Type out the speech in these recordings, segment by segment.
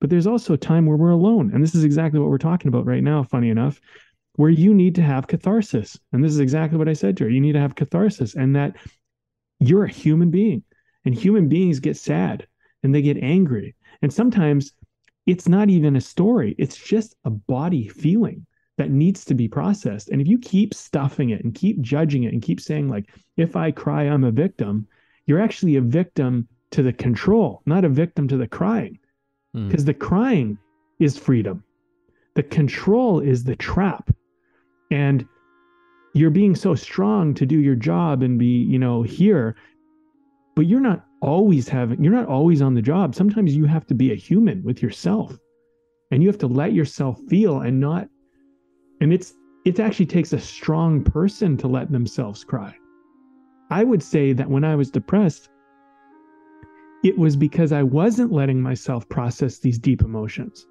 But there's also a time where we're alone. And this is exactly what we're talking about right now, funny enough, where you need to have catharsis. And this is exactly what I said to her. You need to have catharsis, and that you're a human being, and human beings get sad and they get angry. And sometimes it's not even a story. It's just a body feeling that needs to be processed. And if you keep stuffing it and keep judging it and keep saying, like, if I cry, I'm a victim, you're actually a victim to the control, not a victim to the crying. Because the crying is freedom. The control is the trap. And you're being so strong to do your job and be, you know, here, but you're not always on the job. Sometimes you have to be a human with yourself, and you have to let yourself feel and not, and it actually takes a strong person to let themselves cry. I would say that when I was depressed, it was because I wasn't letting myself process these deep emotions.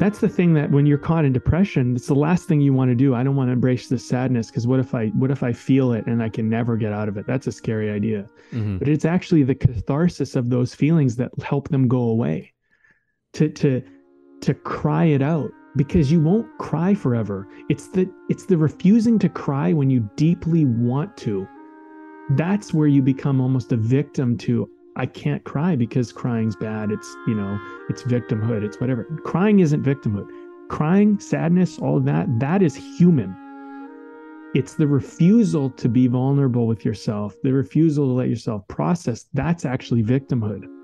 That's the thing, that when you're caught in depression, it's the last thing you want to do. I don't want to embrace this sadness, because what if I feel it and I can never get out of it? That's a scary idea. Mm-hmm. But it's actually the catharsis of those feelings that help them go away. To cry it out, because you won't cry forever. It's the refusing to cry when you deeply want to. That's where you become almost a victim to, I can't cry because crying's bad. It's, you know, it's victimhood. It's whatever. Crying isn't victimhood. Crying, sadness, all of that is human. It's the refusal to be vulnerable with yourself, the refusal to let yourself process. That's actually victimhood.